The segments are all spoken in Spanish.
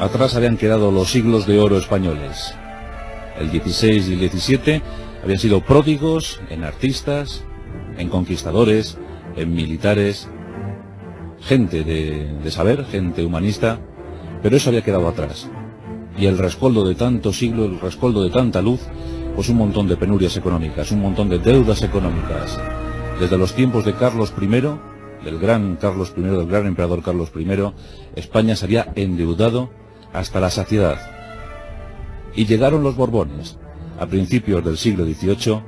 Atrás habían quedado los siglos de oro españoles. El XVI y el XVII habían sido pródigos en artistas, en conquistadores, en militares, gente de saber, gente humanista, pero eso había quedado atrás. Y el rescoldo de tanto siglo, el rescoldo de tanta luz, pues un montón de penurias económicas, un montón de deudas económicas. Desde los tiempos de Carlos I, del gran Carlos I, del gran emperador Carlos I, España se había endeudado hasta la saciedad. Y llegaron los Borbones. A principios del siglo XVIII,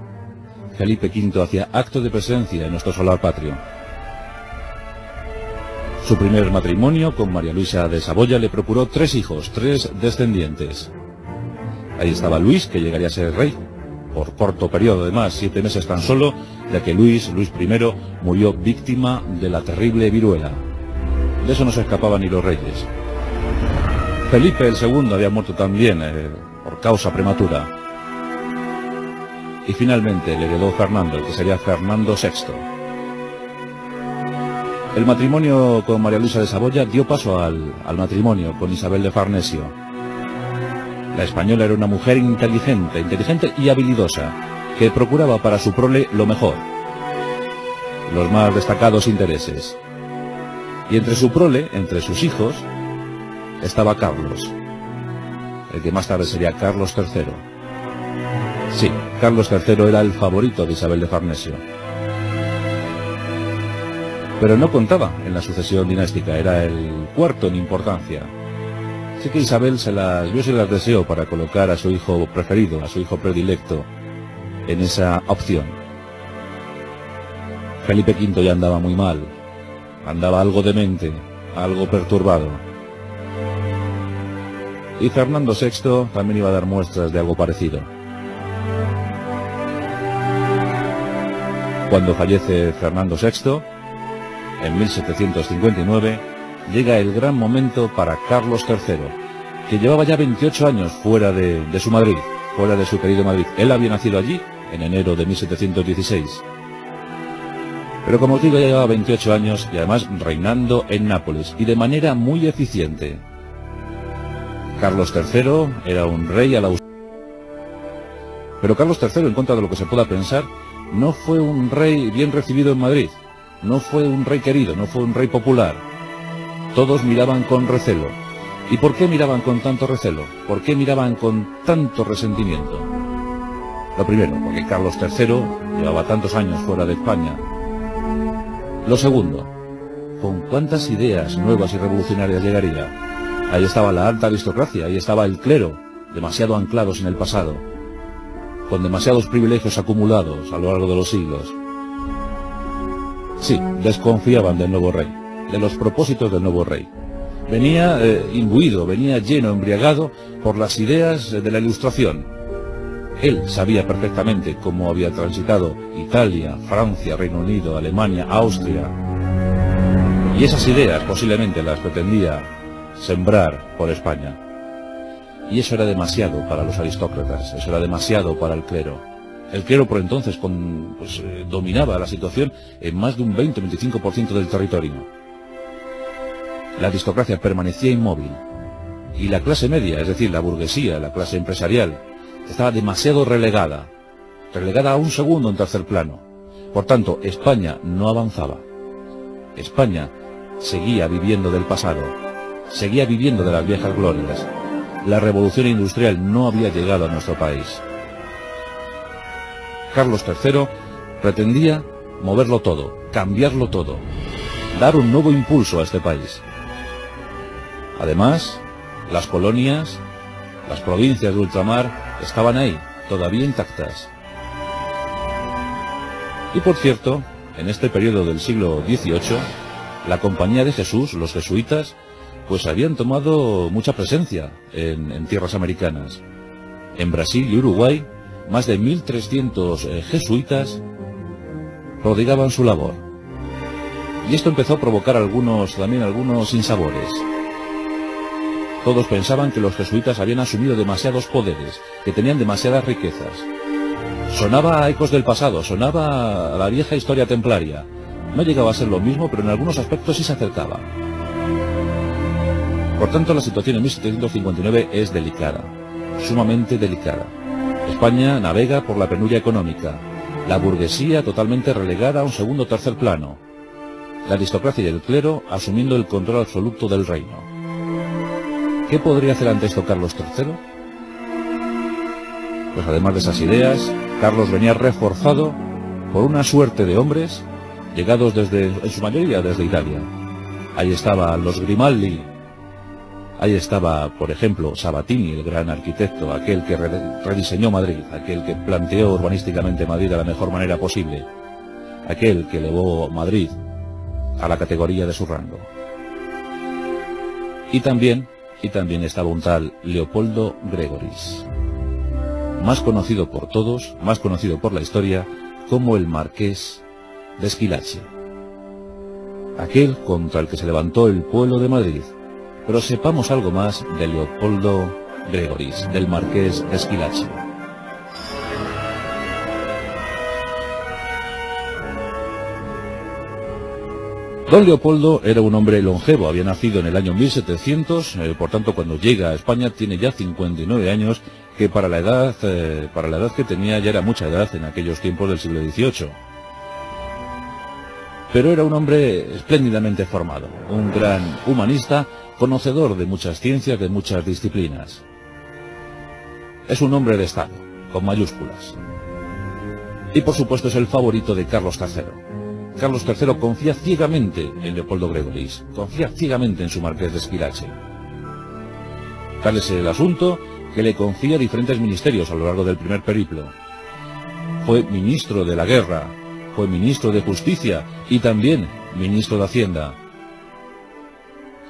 Felipe V hacía acto de presencia en nuestro solar patrio. Su primer matrimonio con María Luisa de Saboya le procuró 3 hijos, 3 descendientes. Ahí estaba Luis, que llegaría a ser rey, por corto periodo además, 7 meses tan solo, ya que Luis I, murió víctima de la terrible viruela. De eso no se escapaban ni los reyes. Felipe II había muerto también, por causa prematura. Y finalmente le heredó Fernando, el que sería Fernando VI. El matrimonio con María Luisa de Saboya dio paso al matrimonio con Isabel de Farnesio. La española era una mujer inteligente y habilidosa, que procuraba para su prole lo mejor, los más destacados intereses. Y entre su prole, entre sus hijos, estaba Carlos, el que más tarde sería Carlos III. Sí, Carlos III era el favorito de Isabel de Farnesio. Pero no contaba en la sucesión dinástica, era el cuarto en importancia. Así que Isabel se las deseó para colocar a su hijo preferido, a su hijo predilecto, en esa opción. Felipe V ya andaba muy mal, andaba algo demente, algo perturbado. Y Fernando VI también iba a dar muestras de algo parecido. Cuando fallece Fernando VI, en 1759, llega el gran momento para Carlos III, que llevaba ya 28 años fuera de su Madrid, fuera de su querido Madrid. Él había nacido allí en enero de 1716. Pero como os digo, ya llevaba 28 años y además reinando en Nápoles, y de manera muy eficiente. Carlos III era un rey a la usanza. Pero Carlos III, en contra de lo que se pueda pensar, no fue un rey bien recibido en Madrid. No fue un rey querido, no fue un rey popular. Todos miraban con recelo. ¿Y por qué miraban con tanto recelo? ¿Por qué miraban con tanto resentimiento? Lo primero, porque Carlos III llevaba tantos años fuera de España. Lo segundo, ¿con cuántas ideas nuevas y revolucionarias llegaría? Ahí estaba la alta aristocracia, ahí estaba el clero, demasiado anclados en el pasado, con demasiados privilegios acumulados a lo largo de los siglos. Sí, desconfiaban del nuevo rey, de los propósitos del nuevo rey. Venía imbuido, venía lleno, embriagado por las ideas de la Ilustración. Él sabía perfectamente cómo había transitado Italia, Francia, Reino Unido, Alemania, Austria. Y esas ideas posiblemente las pretendía sembrar por España. Y eso era demasiado para los aristócratas, eso era demasiado para el clero. El clero por entonces dominaba la situación en más de un 20-25% del territorio. La aristocracia permanecía inmóvil. Y la clase media, es decir, la burguesía, la clase empresarial, estaba demasiado relegada. Relegada a un segundo o un tercer plano. Por tanto, España no avanzaba. España seguía viviendo del pasado. Seguía viviendo de las viejas glorias. La revolución industrial no había llegado a nuestro país. Carlos III pretendía moverlo todo, cambiarlo todo, dar un nuevo impulso a este país. Además, las colonias, las provincias de ultramar, estaban ahí, todavía intactas. Y por cierto, en este periodo del siglo XVIII, la Compañía de Jesús, los jesuitas, pues habían tomado mucha presencia en tierras americanas. En Brasil y Uruguay, más de 1.300 jesuitas prodigaban su labor. Y esto empezó a provocar también algunos sinsabores. Todos pensaban que los jesuitas habían asumido demasiados poderes, que tenían demasiadas riquezas. Sonaba a ecos del pasado, sonaba a la vieja historia templaria. No llegaba a ser lo mismo, pero en algunos aspectos sí se acercaba. Por tanto, la situación en 1759 es delicada, sumamente delicada. España navega por la penuria económica, la burguesía totalmente relegada a un segundo o tercer plano, la aristocracia y el clero asumiendo el control absoluto del reino. ¿Qué podría hacer ante esto Carlos III? Pues además de esas ideas, Carlos venía reforzado por una suerte de hombres llegados en su mayoría desde Italia. Ahí estaban los Grimaldi, ahí estaba, por ejemplo, Sabatini, el gran arquitecto, aquel que rediseñó Madrid, aquel que planteó urbanísticamente Madrid de la mejor manera posible, aquel que elevó Madrid a la categoría de su rango. Y también estaba un tal Leopoldo Gregoris, más conocido por todos, más conocido por la historia, como el Marqués de Esquilache, aquel contra el que se levantó el pueblo de Madrid. Pero sepamos algo más de Leopoldo Gregoris, del Marqués de Esquilache. Don Leopoldo era un hombre longevo, había nacido en el año 1700, por tanto cuando llega a España tiene ya 59 años, que para la edad que tenía ya era mucha edad en aquellos tiempos del siglo XVIII. Pero era un hombre espléndidamente formado, un gran humanista, conocedor de muchas ciencias, de muchas disciplinas. Es un hombre de Estado, con mayúsculas. Y por supuesto es el favorito de Carlos III. Carlos III confía ciegamente en Leopoldo Gregoris, confía ciegamente en su Marqués de Esquilache. Tal es el asunto que le confía diferentes ministerios a lo largo del primer periplo. Fue ministro de la Guerra, fue ministro de Justicia y también ministro de Hacienda.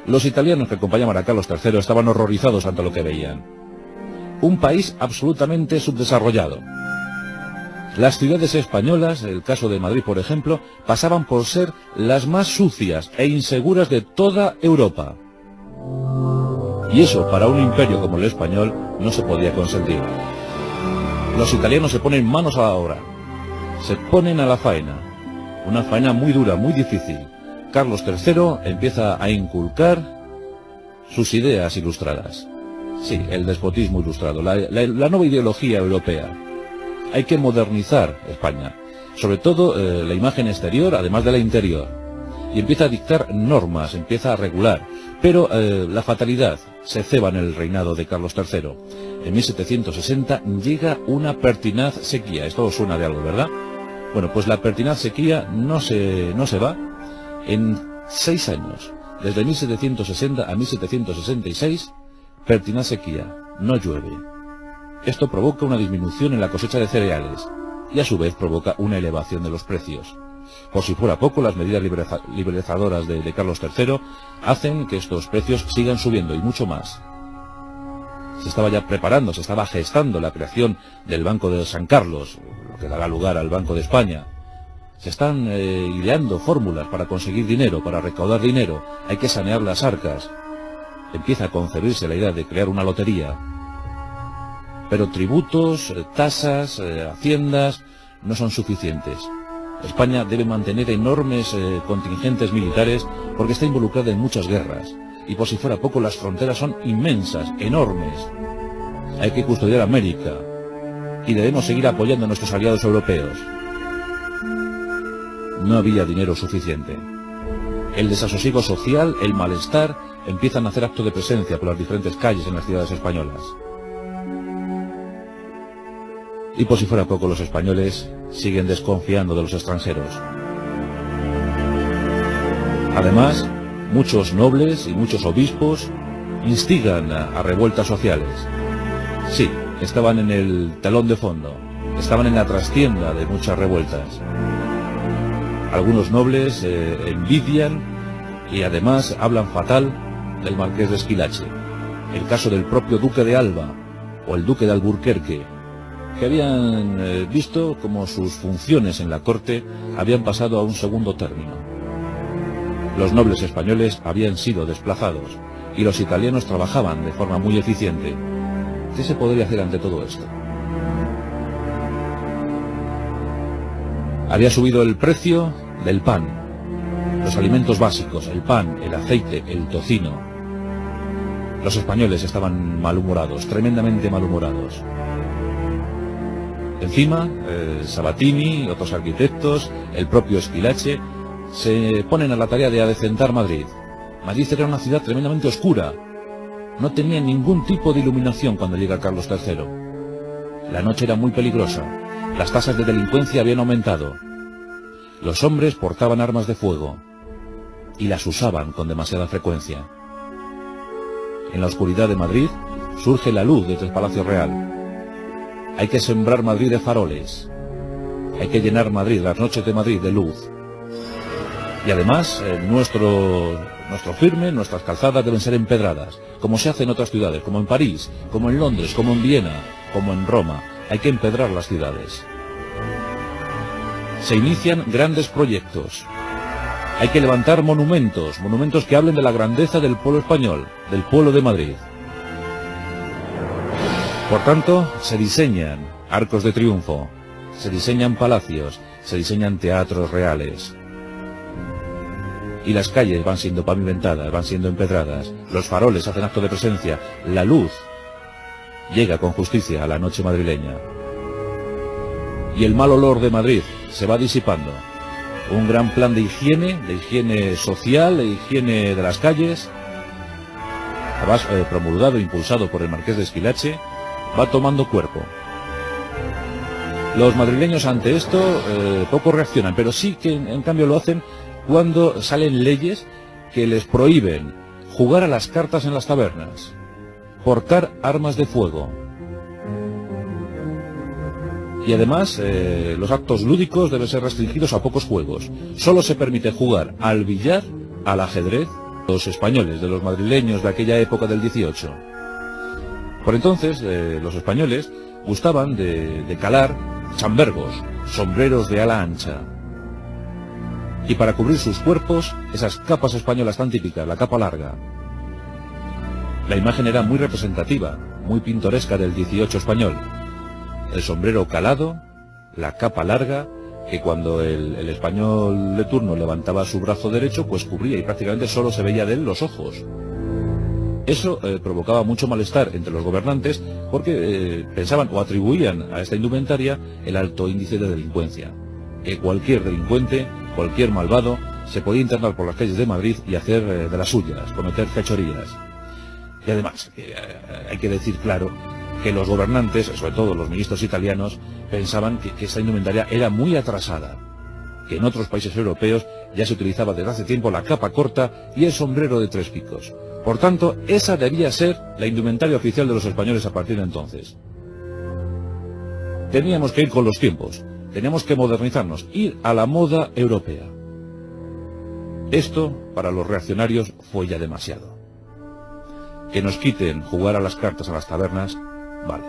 Los italianos que acompañaban a Carlos III estaban horrorizados ante lo que veían. Un país absolutamente subdesarrollado. Las ciudades españolas, el caso de Madrid por ejemplo, pasaban por ser las más sucias e inseguras de toda Europa. Y eso, para un imperio como el español, no se podía consentir. Los italianos se ponen manos a la obra. Se ponen a la faena. Una faena muy dura, muy difícil. Carlos III empieza a inculcar sus ideas ilustradas. Sí, el despotismo ilustrado, la nueva ideología europea. Hay que modernizar España, sobre todo la imagen exterior, además de la interior. Y empieza a dictar normas, empieza a regular. Pero la fatalidad se ceba en el reinado de Carlos III. En 1760 llega una pertinaz sequía. Esto os suena de algo, ¿verdad? Bueno, pues la pertinaz sequía no se va. En 6 años, desde 1760 a 1766, pertinaz sequía, no llueve. Esto provoca una disminución en la cosecha de cereales y a su vez provoca una elevación de los precios. Por si fuera poco, las medidas liberalizadoras de Carlos III hacen que estos precios sigan subiendo y mucho más. Se estaba ya preparando, se estaba gestando la creación del Banco de San Carlos, lo que dará lugar al Banco de España. Se están ideando fórmulas para conseguir dinero, para recaudar dinero. Hay que sanear las arcas. Empieza a concebirse la idea de crear una lotería. Pero tributos, tasas, haciendas no son suficientes. España debe mantener enormes contingentes militares porque está involucrada en muchas guerras. Y por si fuera poco, las fronteras son inmensas, enormes. Hay que custodiar América. Y debemos seguir apoyando a nuestros aliados europeos. No había dinero suficiente. El desasosiego social, el malestar, empiezan a hacer acto de presencia por las diferentes calles en las ciudades españolas. Y por si fuera poco, los españoles siguen desconfiando de los extranjeros. Además, muchos nobles y muchos obispos instigan a revueltas sociales. Sí, estaban en el telón de fondo, estaban en la trastienda de muchas revueltas. Algunos nobles envidian y además hablan fatal del Marqués de Esquilache. El caso del propio duque de Alba o el duque de Alburquerque, que habían visto como sus funciones en la corte habían pasado a un segundo término. Los nobles españoles habían sido desplazados y los italianos trabajaban de forma muy eficiente. ¿Qué se podría hacer ante todo esto? Había subido el precio del pan, los alimentos básicos, el pan, el aceite, el tocino. Los españoles estaban malhumorados, tremendamente malhumorados. Encima, Sabatini, otros arquitectos, el propio Esquilache, se ponen a la tarea de adecentar Madrid. Madrid era una ciudad tremendamente oscura. No tenía ningún tipo de iluminación cuando llega Carlos III. La noche era muy peligrosa. Las tasas de delincuencia habían aumentado. Los hombres portaban armas de fuego y las usaban con demasiada frecuencia. En la oscuridad de Madrid surge la luz desde el Palacio Real. Hay que sembrar Madrid de faroles. Hay que llenar Madrid, las noches de Madrid, de luz. Y además, nuestro firme, nuestras calzadas deben ser empedradas, como se hace en otras ciudades, como en París, como en Londres, como en Viena, como en Roma. Hay que empedrar las ciudades. Se inician grandes proyectos. Hay que levantar monumentos, monumentos que hablen de la grandeza del pueblo español, del pueblo de Madrid. Por tanto, se diseñan arcos de triunfo, se diseñan palacios, se diseñan teatros reales. Y las calles van siendo pavimentadas, van siendo empedradas, los faroles hacen acto de presencia, la luz llega con justicia a la noche madrileña. Y el mal olor de Madrid se va disipando. Un gran plan de higiene social, de higiene de las calles, además, promulgado e impulsado por el Marqués de Esquilache, va tomando cuerpo. Los madrileños ante esto poco reaccionan, pero sí que en cambio lo hacen cuando salen leyes que les prohíben jugar a las cartas en las tabernas, portar armas de fuego. Y además, los actos lúdicos deben ser restringidos a pocos juegos. Solo se permite jugar al billar, al ajedrez, los españoles, de los madrileños de aquella época del 18. Por entonces, los españoles gustaban de calar chambergos, sombreros de ala ancha. Y para cubrir sus cuerpos, esas capas españolas tan típicas, la capa larga. La imagen era muy representativa, muy pintoresca del 18 español. El sombrero calado, la capa larga, que cuando el español de turno levantaba su brazo derecho, pues cubría y prácticamente solo se veía de él los ojos. Eso provocaba mucho malestar entre los gobernantes porque pensaban o atribuían a esta indumentaria el alto índice de delincuencia. Que cualquier delincuente, cualquier malvado, se podía internar por las calles de Madrid y hacer de las suyas, cometer fechorías. Y además, hay que decir claro, que los gobernantes, sobre todo los ministros italianos, pensaban que esta indumentaria era muy atrasada, que en otros países europeos ya se utilizaba desde hace tiempo la capa corta y el sombrero de tres picos. Por tanto, esa debía ser la indumentaria oficial de los españoles a partir de entonces. Teníamos que ir con los tiempos, teníamos que modernizarnos, ir a la moda europea. Esto, para los reaccionarios, fue ya demasiado. Que nos quiten jugar a las cartas a las tabernas, vale.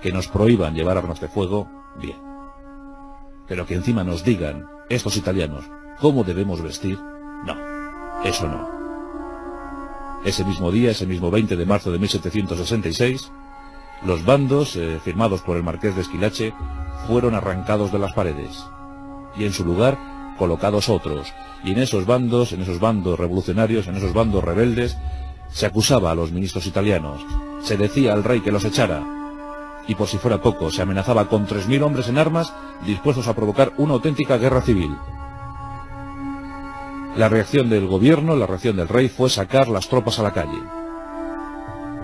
Que nos prohíban llevar armas de fuego, bien. Pero que encima nos digan, estos italianos, cómo debemos vestir, no. Eso no. Ese mismo día, ese mismo 20 de marzo de 1766, los bandos, firmados por el Marqués de Esquilache, fueron arrancados de las paredes. Y en su lugar, colocados otros. Y en esos bandos revolucionarios, en esos bandos rebeldes, se acusaba a los ministros italianos. Se decía al rey que los echara. Y por si fuera poco, se amenazaba con 3.000 hombres en armas dispuestos a provocar una auténtica guerra civil. La reacción del gobierno, la reacción del rey, fue sacar las tropas a la calle.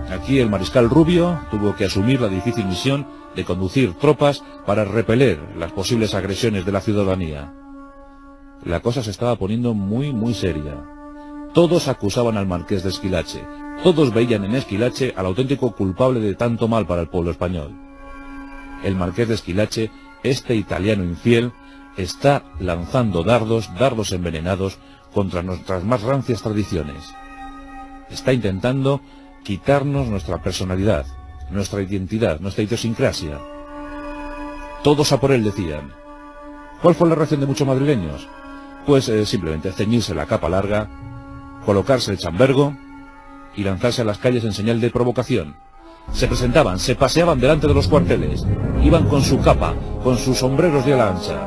Aquí el mariscal Rubio tuvo que asumir la difícil misión de conducir tropas para repeler las posibles agresiones de la ciudadanía. La cosa se estaba poniendo muy seria. Todos acusaban al Marqués de Esquilache, todos veían en Esquilache al auténtico culpable de tanto mal para el pueblo español. El Marqués de Esquilache, este italiano infiel, está lanzando dardos envenenados contra nuestras más rancias tradiciones. Está intentando quitarnos nuestra personalidad, nuestra identidad, nuestra idiosincrasia. Todos a por él, decían. ¿Cuál fue la reacción de muchos madrileños? Pues simplemente ceñirse la capa larga, colocarse el chambergo y lanzarse a las calles en señal de provocación. Se presentaban, se paseaban delante de los cuarteles, iban con su capa, con sus sombreros de ala ancha,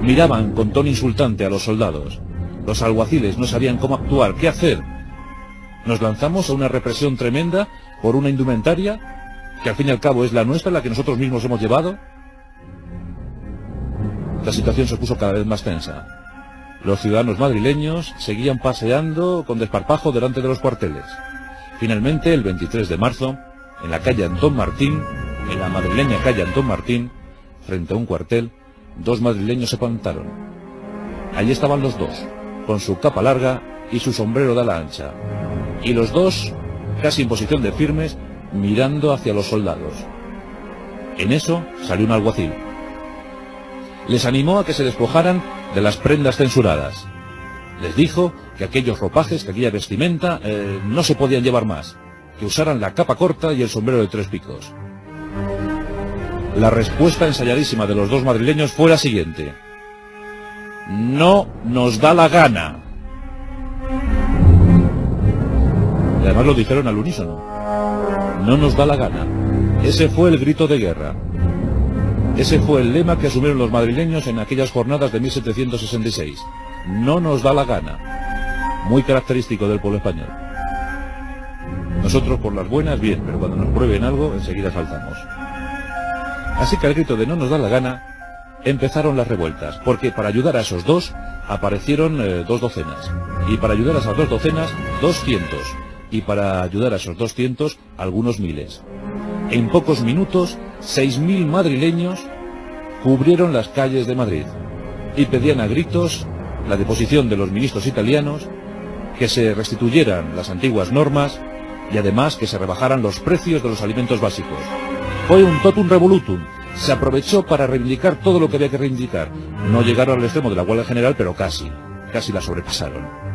miraban con tono insultante a los soldados. Los alguaciles no sabían cómo actuar, qué hacer. nos lanzamos a una represión tremenda por una indumentaria que al fin y al cabo es la nuestra, la que nosotros mismos hemos llevado. La situación se puso cada vez más tensa. Los ciudadanos madrileños seguían paseando con desparpajo delante de los cuarteles. Finalmente, el 23 de marzo, en la calle Antón Martín, en la madrileña calle Antón Martín, frente a un cuartel, dos madrileños se plantaron. Allí estaban los dos, con su capa larga y su sombrero de ala ancha, y los dos, casi en posición de firmes, mirando hacia los soldados. En eso salió un alguacil. Les animó a que se despojaran de las prendas censuradas. Les dijo que aquellos ropajes, que aquella vestimenta, no se podían llevar más, que usaran la capa corta y el sombrero de tres picos. La respuesta ensayadísima de los dos madrileños fue la siguiente: no nos da la gana. Y además lo dijeron al unísono. No nos da la gana. Ese fue el grito de guerra. Ese fue el lema que asumieron los madrileños en aquellas jornadas de 1766. No nos da la gana. Muy característico del pueblo español. Nosotros por las buenas, bien, pero cuando nos prueben algo, enseguida saltamos. Así que al grito de no nos da la gana, empezaron las revueltas, porque para ayudar a esos dos, aparecieron dos docenas. Y para ayudar a esas dos docenas, 200. Y para ayudar a esos 200, algunos miles. En pocos minutos, 6.000 madrileños cubrieron las calles de Madrid y pedían a gritos la deposición de los ministros italianos, que se restituyeran las antiguas normas y además que se rebajaran los precios de los alimentos básicos. Fue un totum revolutum, se aprovechó para reivindicar todo lo que había que reivindicar. No llegaron al extremo de la huelga general, pero casi la sobrepasaron.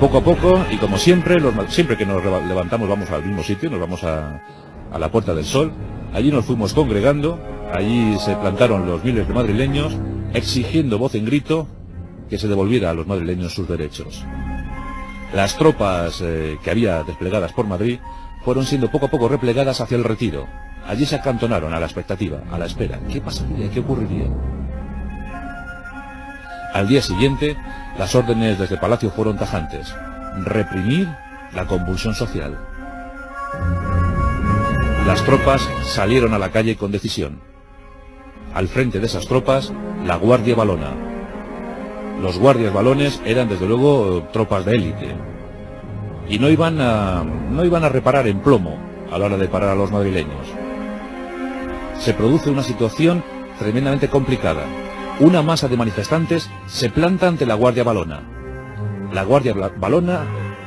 Poco a poco, y como siempre, siempre que nos levantamos vamos al mismo sitio, nos vamos a la Puerta del Sol. Allí nos fuimos congregando, allí se plantaron los miles de madrileños, exigiendo voz en grito que se devolviera a los madrileños sus derechos. Las tropas que había desplegadas por Madrid fueron siendo poco a poco replegadas hacia el Retiro. Allí se acantonaron a la expectativa, a la espera. ¿Qué pasaría? ¿Qué ocurriría? Al día siguiente, las órdenes desde el Palacio fueron tajantes: reprimir la convulsión social. Las tropas salieron a la calle con decisión. Al frente de esas tropas, la Guardia Valona. Los guardias valones eran desde luego tropas de élite. Y no iban a reparar en plomo a la hora de parar a los madrileños. Se produce una situación tremendamente complicada. Una masa de manifestantes se planta ante la Guardia Valona. La Guardia Valona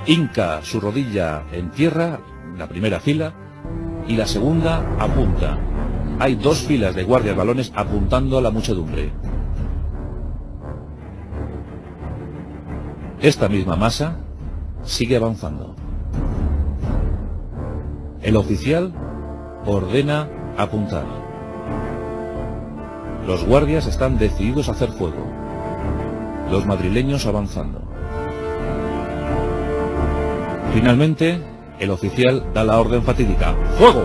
hinca su rodilla en tierra, la primera fila, y la segunda apunta. Hay dos filas de guardias valones apuntando a la muchedumbre. Esta misma masa sigue avanzando. El oficial ordena apuntar. Los guardias están decididos a hacer fuego. Los madrileños avanzando. Finalmente, el oficial da la orden fatídica: ¡fuego!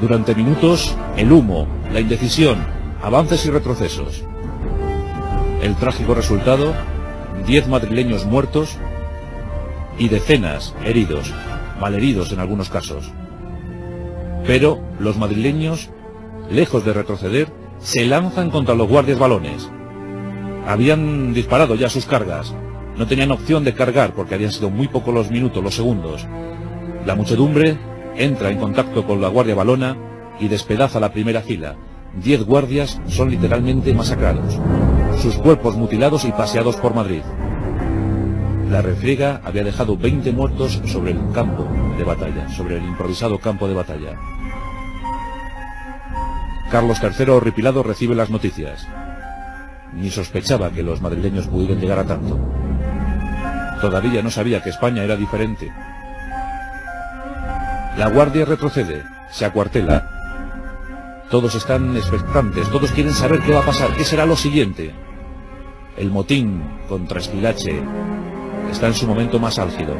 Durante minutos, el humo, la indecisión, avances y retrocesos. El trágico resultado: 10 madrileños muertos y decenas heridos, malheridos en algunos casos. Pero los madrileños, lejos de retroceder, se lanzan contra los guardias valones. Habían disparado ya sus cargas. No tenían opción de cargar porque habían sido muy pocos los minutos, los segundos. La muchedumbre entra en contacto con la Guardia Valona y despedaza la primera fila. 10 guardias son literalmente masacrados, sus cuerpos mutilados y paseados por Madrid. La refriega había dejado 20 muertos sobre el campo de batalla, sobre el improvisado campo de batalla. Carlos III, horripilado, recibe las noticias. Ni sospechaba que los madrileños pudieran llegar a tanto. Todavía no sabía que España era diferente. La guardia retrocede, se acuartela. Todos están expectantes, todos quieren saber qué va a pasar, qué será lo siguiente. El motín contra Esquilache está en su momento más álgido.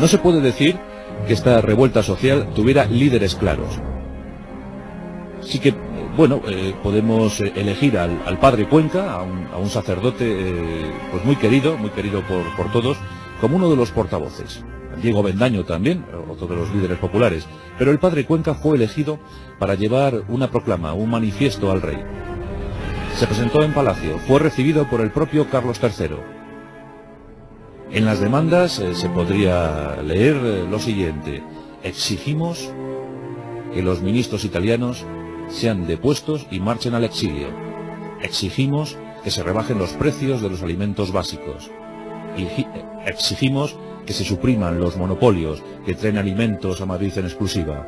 No se puede decir que esta revuelta social tuviera líderes claros. Así que, bueno, podemos elegir al padre Cuenca, a un sacerdote pues muy querido por todos, como uno de los portavoces. Diego Bendaño también, otro de los líderes populares. Pero el padre Cuenca fue elegido para llevar una proclama, un manifiesto al rey. Se presentó en Palacio, fue recibido por el propio Carlos III. En las demandas se podría leer lo siguiente: exigimos que los ministros italianos sean depuestos y marchen al exilio. Exigimos que se rebajen los precios de los alimentos básicos. Exigimos que se supriman los monopolios que traen alimentos a Madrid en exclusiva.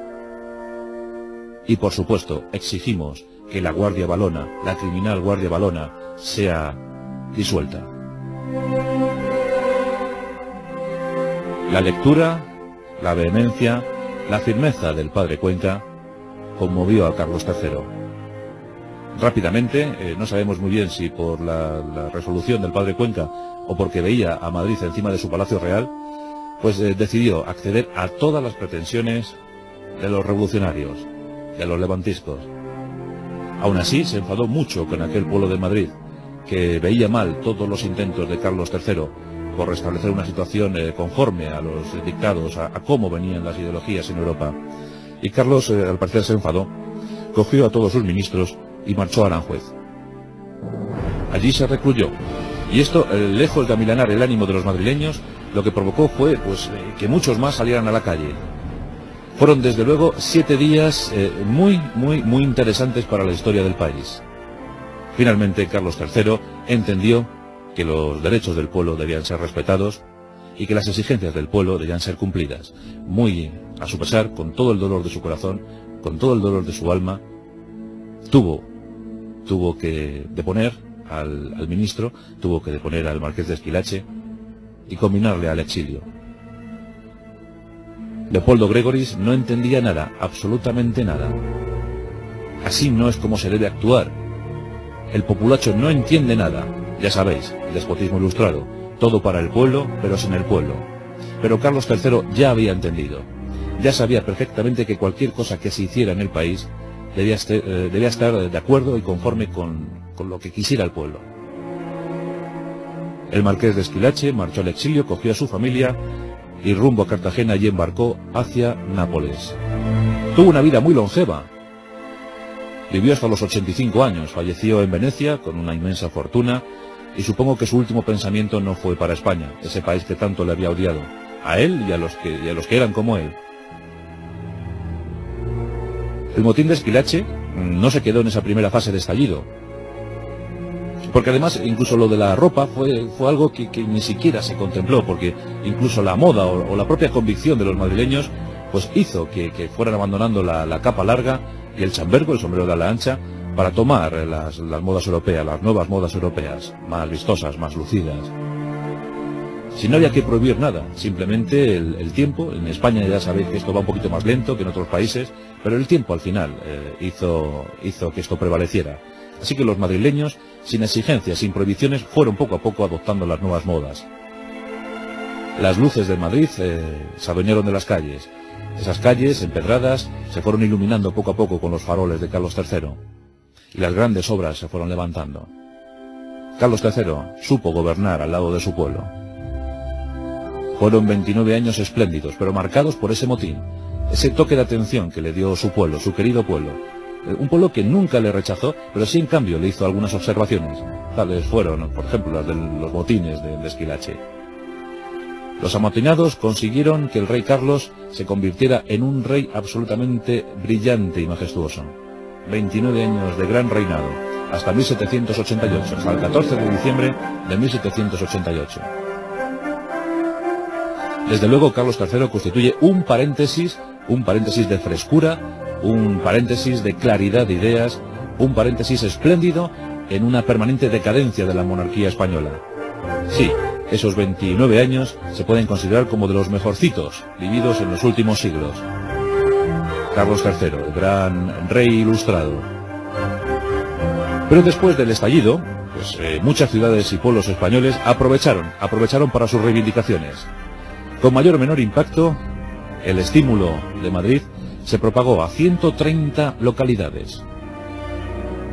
Y por supuesto, exigimos que la Guardia Valona, la criminal Guardia Valona, sea disuelta. La lectura, la vehemencia, la firmeza del padre Cuenca conmovió a Carlos III. Rápidamente, no sabemos muy bien si por la resolución del padre Cuenca o porque veía a Madrid encima de su palacio real, pues decidió acceder a todas las pretensiones de los revolucionarios, de los levantiscos. Aún así, se enfadó mucho con aquel pueblo de Madrid, que veía mal todos los intentos de Carlos III por restablecer una situación conforme a los dictados, a cómo venían las ideologías en Europa. Y Carlos, al parecer, se enfadó, cogió a todos sus ministros y marchó a Aranjuez. Allí se recluyó. Y esto, lejos de amilanar el ánimo de los madrileños, lo que provocó fue que muchos más salieran a la calle. Fueron, desde luego, 7 días muy interesantes para la historia del país. Finalmente, Carlos III entendió que los derechos del pueblo debían ser respetados y que las exigencias del pueblo debían ser cumplidas. Muy a su pesar, con todo el dolor de su corazón, con todo el dolor de su alma, tuvo que deponer al ministro, tuvo que deponer al marqués de Esquilache y conminarle al exilio. Leopoldo Gregoris no entendía nada, absolutamente nada. Así no es como se debe actuar. El populacho no entiende nada. Ya sabéis, el despotismo ilustrado, todo para el pueblo, pero sin el pueblo. Pero Carlos III ya había entendido. Ya sabía perfectamente que cualquier cosa que se hiciera en el país debía estar de acuerdo y conforme con lo que quisiera el pueblo. El marqués de Esquilache marchó al exilio, cogió a su familia y rumbo a Cartagena y embarcó hacia Nápoles. Tuvo una vida muy longeva. Vivió hasta los 85 años, falleció en Venecia con una inmensa fortuna y supongo que su último pensamiento no fue para España, ese país que tanto le había odiado, a él y a los que eran como él. El motín de Esquilache no se quedó en esa primera fase de estallido, porque además incluso lo de la ropa fue algo que ni siquiera se contempló, porque incluso la moda o la propia convicción de los madrileños pues hizo que fueran abandonando la capa larga y el chambergo, el sombrero de ala ancha, para tomar las modas europeas, las nuevas modas europeas, más vistosas, más lucidas. Si no había que prohibir nada, simplemente el tiempo. En España ya sabéis que esto va un poquito más lento que en otros países, pero el tiempo al final hizo que esto prevaleciera. Así que los madrileños, sin exigencias, sin prohibiciones, fueron poco a poco adoptando las nuevas modas. Las luces de Madrid se adueñaron de las calles. Esas calles empedradas se fueron iluminando poco a poco con los faroles de Carlos III. Y las grandes obras se fueron levantando. Carlos III supo gobernar al lado de su pueblo. Fueron 29 años espléndidos, pero marcados por ese motín, ese toque de atención que le dio su pueblo, su querido pueblo. Un pueblo que nunca le rechazó, pero sí en cambio le hizo algunas observaciones. Tales fueron, por ejemplo, las de los motines de Esquilache. Los amotinados consiguieron que el rey Carlos se convirtiera en un rey absolutamente brillante y majestuoso. 29 años de gran reinado, hasta 1788, hasta el 14 de diciembre de 1788. Desde luego, Carlos III constituye un paréntesis de frescura, un paréntesis de claridad de ideas, un paréntesis espléndido en una permanente decadencia de la monarquía española. Sí, esos 29 años se pueden considerar como de los mejorcitos vividos en los últimos siglos. Carlos III, el gran rey ilustrado. Pero después del estallido, muchas ciudades y pueblos españoles aprovecharon para sus reivindicaciones. Con mayor o menor impacto, El estímulo de Madrid se propagó a 130 localidades.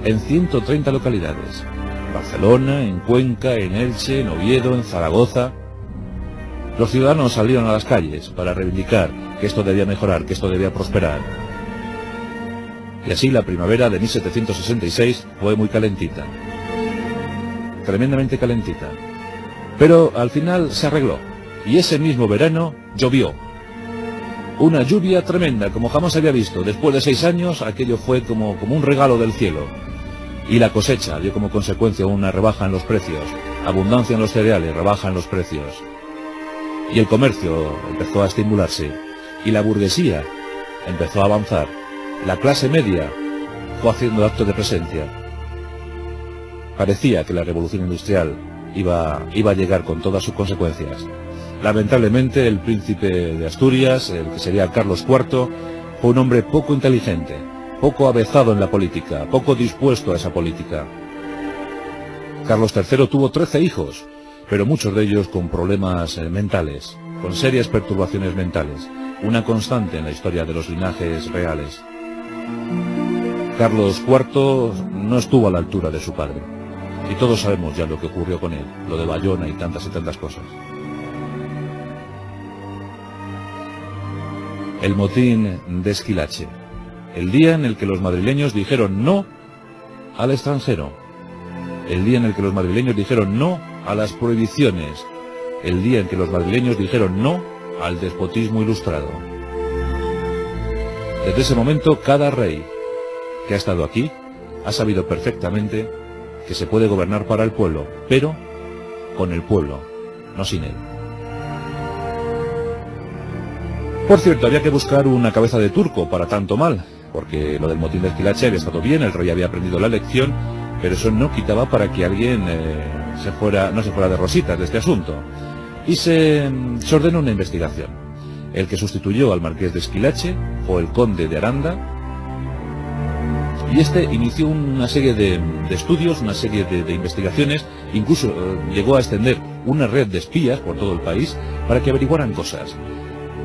En 130 localidades. Barcelona, en Cuenca, en Elche, en Oviedo, en Zaragoza. Los ciudadanos salieron a las calles para reivindicar que esto debía mejorar, que esto debía prosperar. Y así la primavera de 1766 fue muy calentita. Tremendamente calentita. Pero al final se arregló. Y ese mismo verano llovió. Una lluvia tremenda, como jamás había visto. Después de 6 años, aquello fue como un regalo del cielo. Y la cosecha dio como consecuencia una rebaja en los precios. Abundancia en los cereales, rebaja en los precios. Y el comercio empezó a estimularse. Y la burguesía empezó a avanzar. La clase media fue haciendo actos de presencia. Parecía que la revolución industrial iba a llegar con todas sus consecuencias. Lamentablemente el príncipe de Asturias, el que sería Carlos IV, fue un hombre poco inteligente, poco avezado en la política, poco dispuesto a esa política. Carlos III tuvo 13 hijos, pero muchos de ellos con problemas mentales, con serias perturbaciones mentales, una constante en la historia de los linajes reales. Carlos IV no estuvo a la altura de su padre, y todos sabemos ya lo que ocurrió con él, lo de Bayona y tantas cosas. El motín de Esquilache, el día en el que los madrileños dijeron no al extranjero, el día en el que los madrileños dijeron no a las prohibiciones, el día en que los madrileños dijeron no al despotismo ilustrado. Desde ese momento, cada rey que ha estado aquí ha sabido perfectamente que se puede gobernar para el pueblo, pero con el pueblo, no sin él. Por cierto, había que buscar una cabeza de turco para tanto mal, porque lo del motín de Esquilache había estado bien, el rey había aprendido la lección, pero eso no quitaba para que alguien no se fuera de rositas de este asunto. Y se ordenó una investigación. El que sustituyó al marqués de Esquilache fue el conde de Aranda, y este inició una serie de estudios, una serie de investigaciones, incluso llegó a extender una red de espías por todo el país para que averiguaran cosas.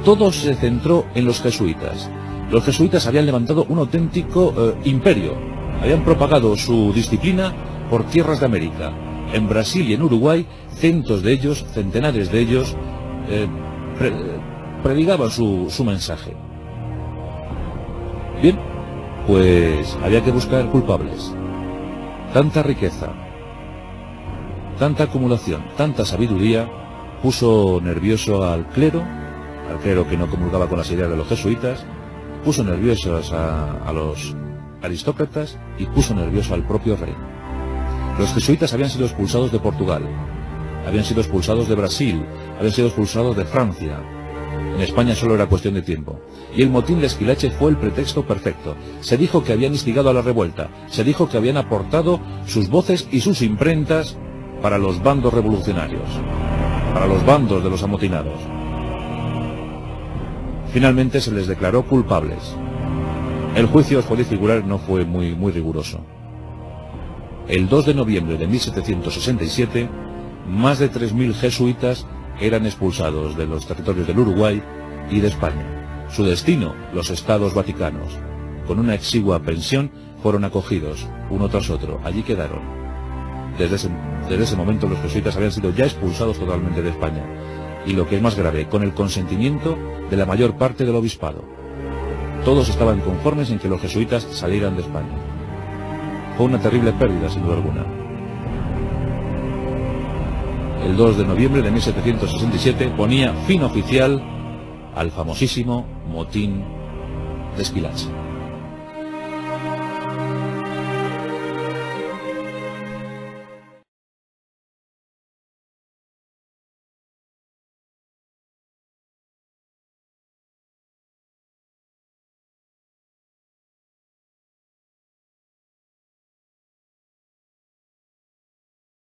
Todo se centró en los jesuitas. Los jesuitas habían levantado un auténtico imperio. Habían propagado su disciplina por tierras de América. En Brasil y en Uruguay, cientos de ellos, centenares de ellos, predicaban su mensaje. Bien, pues había que buscar culpables. Tanta riqueza, tanta acumulación, tanta sabiduría, puso nervioso al clero, que no comulgaba con las ideas de los jesuitas, puso nerviosos a los aristócratas y puso nervioso al propio rey. Los jesuitas habían sido expulsados de Portugal, habían sido expulsados de Brasil, habían sido expulsados de Francia. En España solo era cuestión de tiempo. Y el motín de Esquilache fue el pretexto perfecto. Se dijo que habían instigado a la revuelta, se dijo que habían aportado sus voces y sus imprentas para los bandos revolucionarios, para los bandos de los amotinados. Finalmente se les declaró culpables. El juicio, os podéis figurar, no fue muy riguroso. El 2 de noviembre de 1767, más de 3.000 jesuitas eran expulsados de los territorios del Uruguay y de España. Su destino, los estados vaticanos. Con una exigua pensión fueron acogidos, uno tras otro. Allí quedaron. Desde ese momento los jesuitas habían sido ya expulsados totalmente de España. Y lo que es más grave, con el consentimiento de la mayor parte del obispado. Todos estaban conformes en que los jesuitas salieran de España. Fue una terrible pérdida, sin duda alguna. El 2 de noviembre de 1767 ponía fin oficial al famosísimo motín de Esquilache.